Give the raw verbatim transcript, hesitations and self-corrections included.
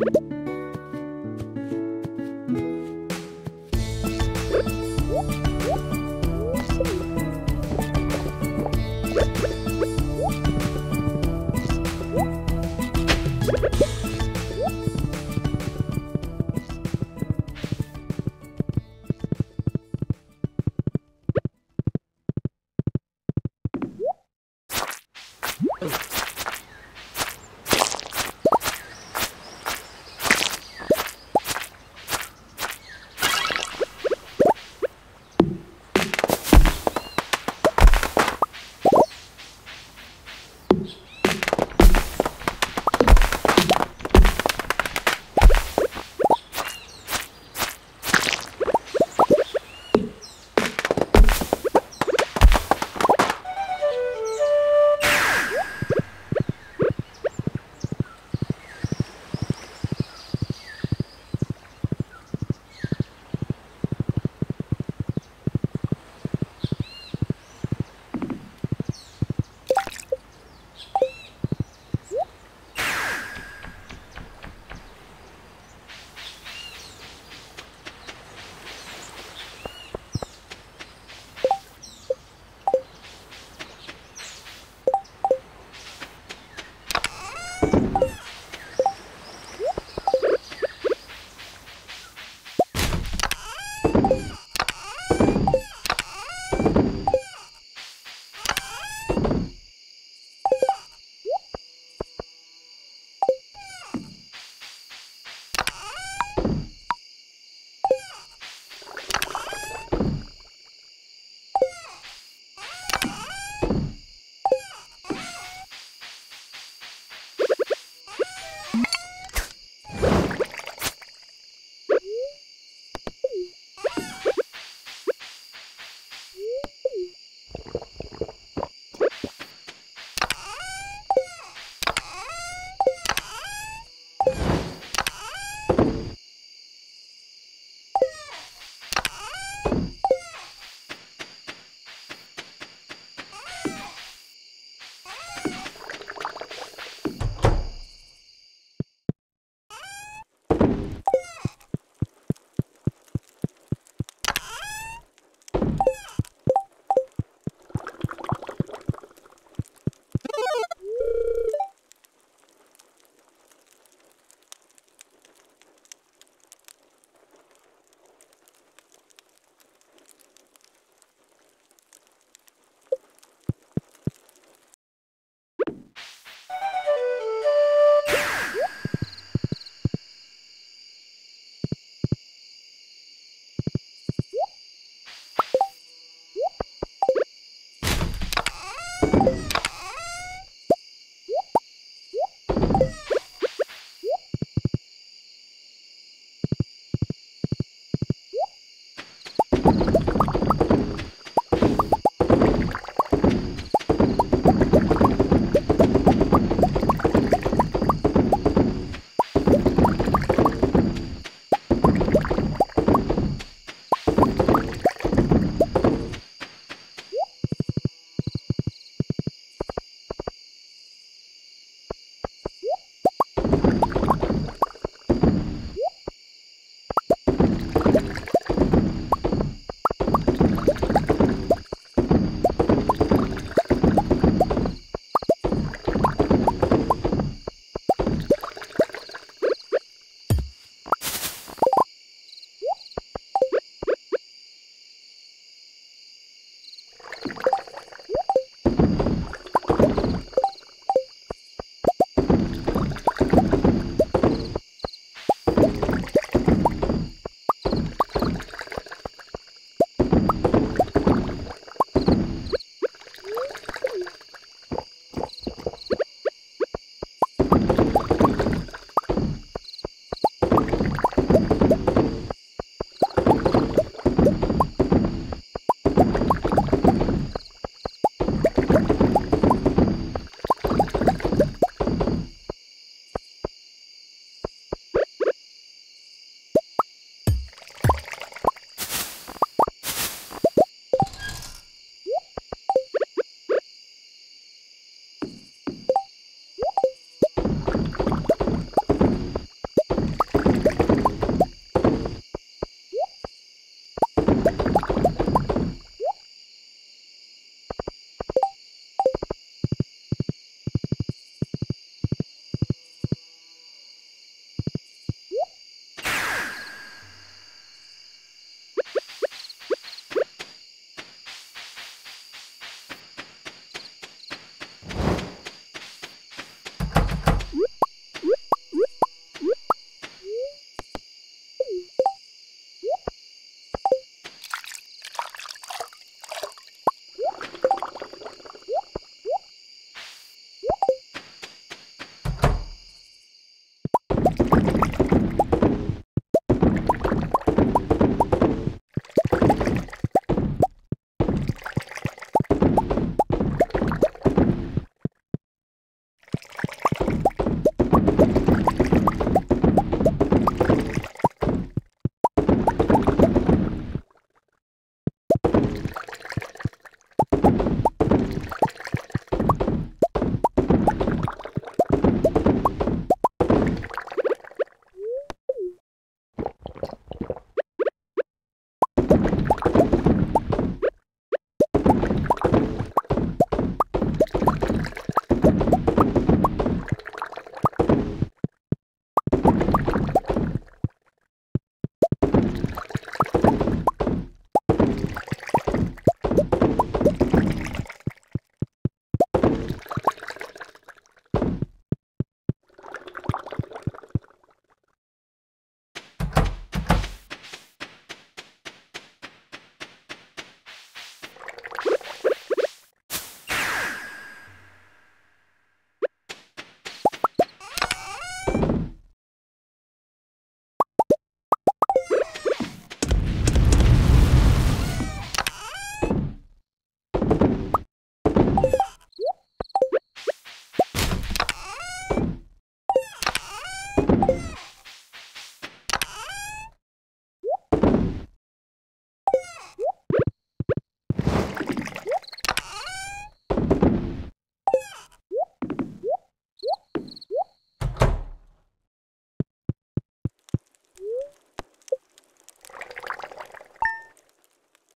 You